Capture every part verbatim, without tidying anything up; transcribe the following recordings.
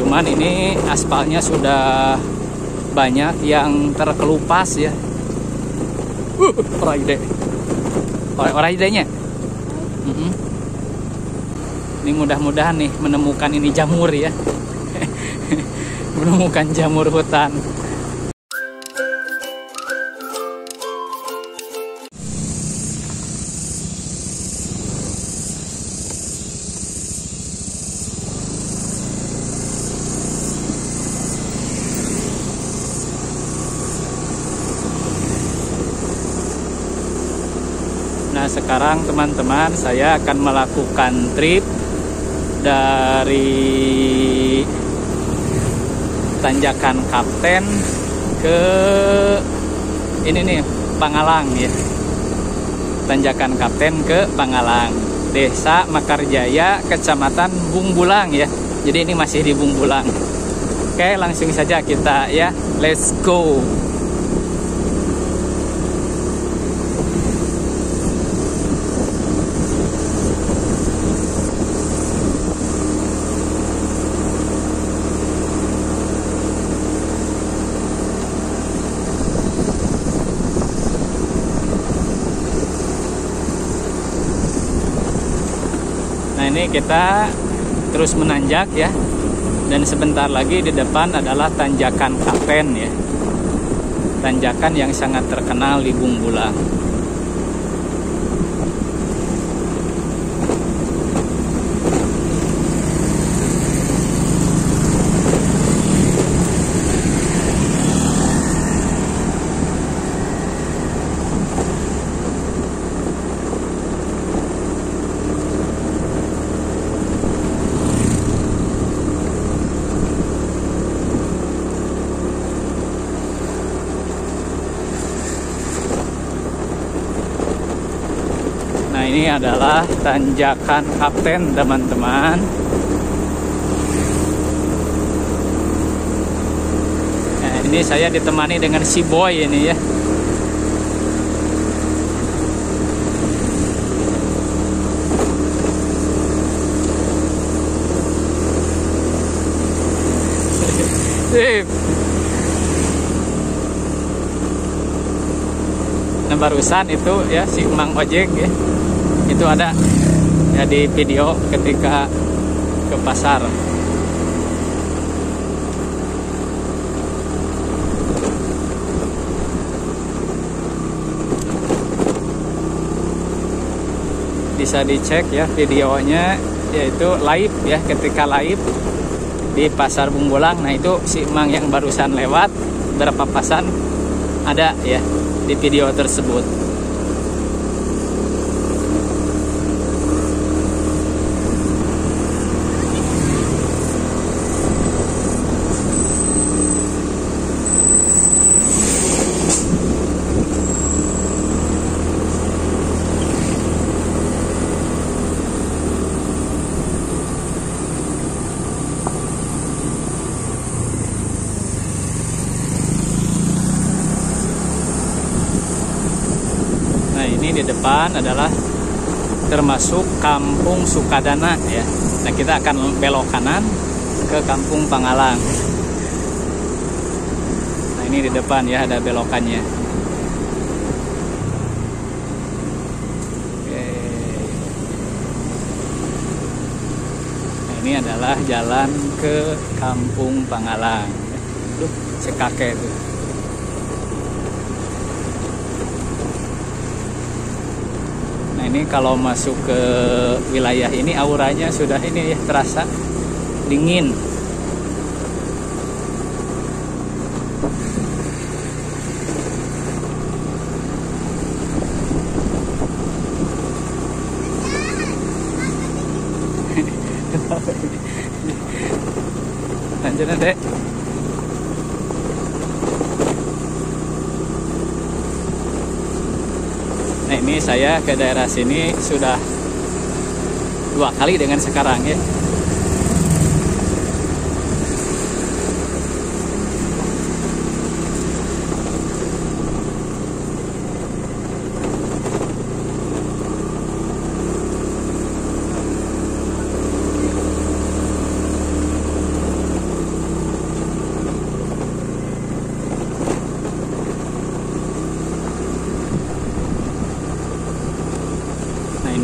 cuman ini aspalnya sudah banyak yang terkelupas ya. Uh, orang ide, orang-orang idenya. Mm-hmm. Ini mudah-mudahan nih menemukan ini jamur ya, menemukan jamur hutan. Nah sekarang teman-teman saya akan melakukan trip dari Tanjakan Kapten ke ini nih Pangalang ya. Tanjakan Kapten ke Pangalang, Desa Mekarjaya, Kecamatan Bungbulang ya. Jadi ini masih di Bungbulang. Oke, langsung saja kita ya, let's go. Ini kita terus menanjak ya, dan sebentar lagi di depan adalah Tanjakan Kapten ya, tanjakan yang sangat terkenal di Bungbulang. Ini adalah Tanjakan Kapten teman-teman. Nah, ini saya ditemani dengan si boy ini ya. Sip. Nah barusan itu ya si Mang Ojek ya, itu ada ya di video ketika ke pasar. Bisa dicek ya videonya, yaitu live ya, ketika live di pasar Bungbulang. Nah itu si Mang yang barusan lewat berapa pasan ada ya di video tersebut. Di depan adalah termasuk Kampung Sukadana ya. Nah kita akan belok kanan ke Kampung Pangalang. Nah ini di depan ya ada belokannya. Oke. Nah ini adalah jalan ke Kampung Pangalang. Duh, sekakek itu. Ini kalau masuk ke wilayah ini auranya sudah ini ya, terasa dingin. Lanjut deh. Nah ini saya ke daerah sini sudah dua kali dengan sekarang ya.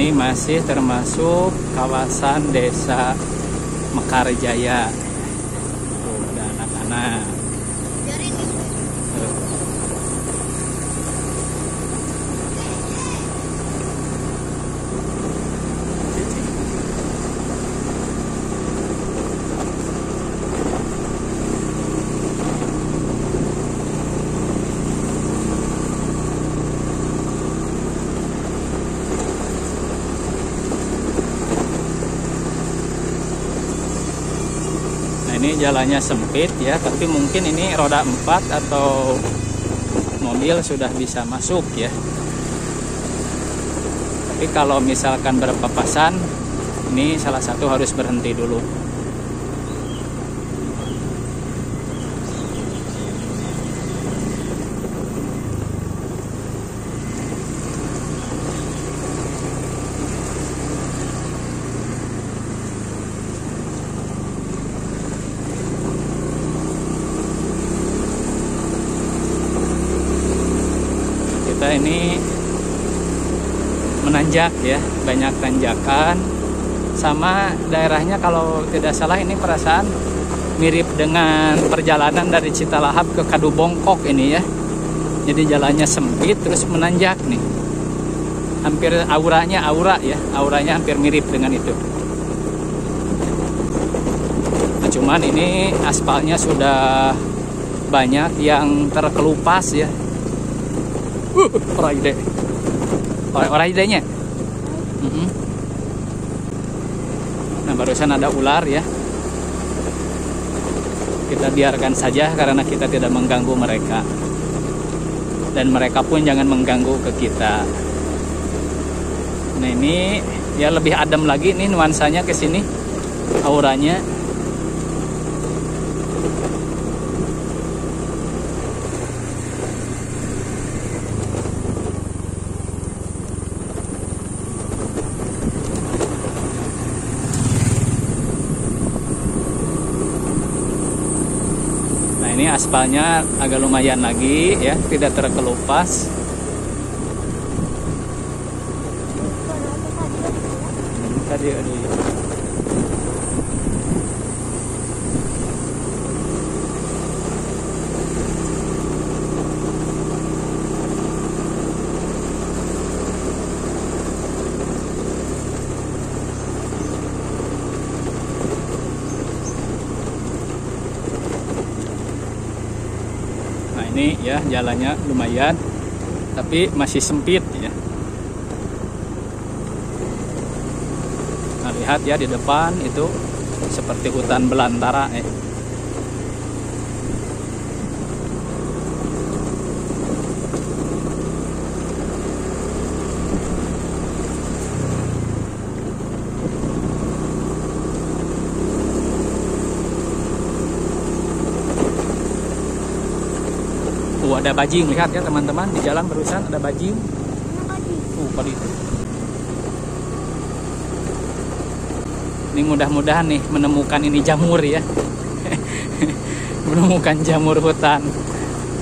ini masih termasuk kawasan Desa Mekarjaya. Tuh, ada anak-anak. Ini jalannya sempit ya, tapi mungkin ini roda empat atau mobil sudah bisa masuk ya. Tapi kalau misalkan berpapasan, ini salah satu harus berhenti dulu. Ini menanjak ya, banyak tanjakan, sama daerahnya kalau tidak salah ini perasaan mirip dengan perjalanan dari Citalahab ke Kadubongkok ini ya. Jadi jalannya sempit terus menanjak nih, hampir auranya aura ya auranya hampir mirip dengan itu. Nah, cuman ini aspalnya sudah banyak yang terkelupas ya. Uh, orang ide, orang, orang idenya. Mm-hmm. Nah, barusan ada ular ya. Kita biarkan saja karena kita tidak mengganggu mereka, dan mereka pun jangan mengganggu ke kita. Nah, ini ya lebih adem lagi nih nuansanya ke sini, auranya. Ini aspalnya agak lumayan lagi ya, tidak terkelupas. Tadi aduh. Ini ya jalannya lumayan tapi masih sempit ya. Nah, lihat ya di depan itu seperti hutan belantara ya. Uh, ada bajing, lihat ya teman-teman, di jalan barusan ada bajing. Uh, pada itu. Ini mudah-mudahan nih menemukan ini jamur ya. Menemukan jamur hutan.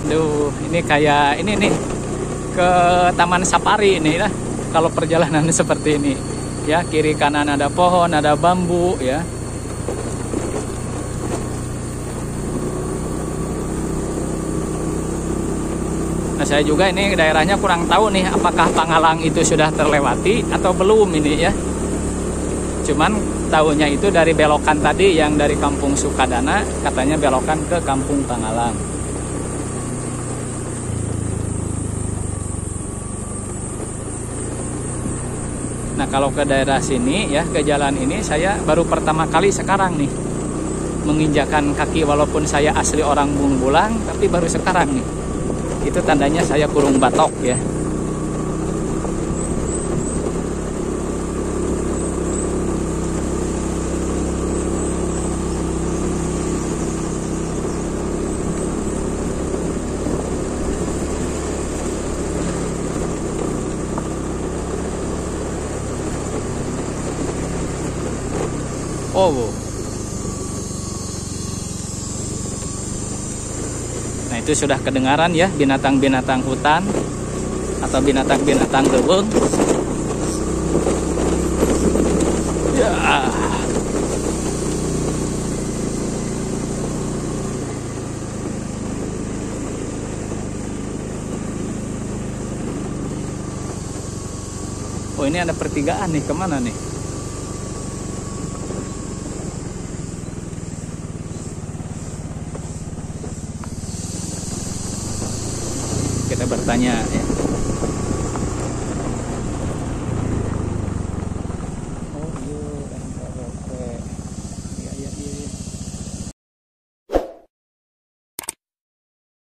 Duh, ini kayak ini nih ke Taman Safari ini lah. Kalau perjalanan seperti ini ya, kiri kanan ada pohon, ada bambu ya. Saya juga ini daerahnya kurang tahu nih apakah Pangalang itu sudah terlewati atau belum ini ya. Cuman tahunya itu dari belokan tadi yang dari Kampung Sukadana, katanya belokan ke Kampung Pangalang. Nah, kalau ke daerah sini ya, ke jalan ini saya baru pertama kali sekarang nih menginjakan kaki, walaupun saya asli orang Bungbulang tapi baru sekarang nih. Itu tandanya saya kurung batok ya. Oh. Nah, itu sudah kedengaran ya binatang-binatang hutan atau binatang-binatang geuweung. Oh, ini ada pertigaan nih, kemana nih? Kita bertanya ya.